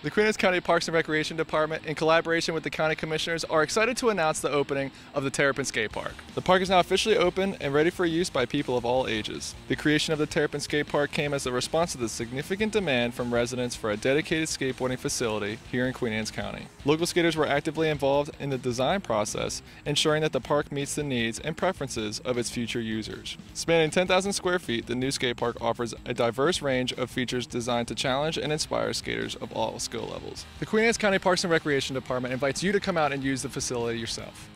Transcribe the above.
The Queen Anne's County Parks and Recreation Department, in collaboration with the County Commissioners, are excited to announce the opening of the Terrapin Skate Park. The park is now officially open and ready for use by people of all ages. The creation of the Terrapin Skate Park came as a response to the significant demand from residents for a dedicated skateboarding facility here in Queen Anne's County. Local skaters were actively involved in the design process, ensuring that the park meets the needs and preferences of its future users. Spanning 10,000 square feet, the new skate park offers a diverse range of features designed to challenge and inspire skaters of all levels. The Queen Anne's County Parks and Recreation Department invites you to come out and use the facility yourself.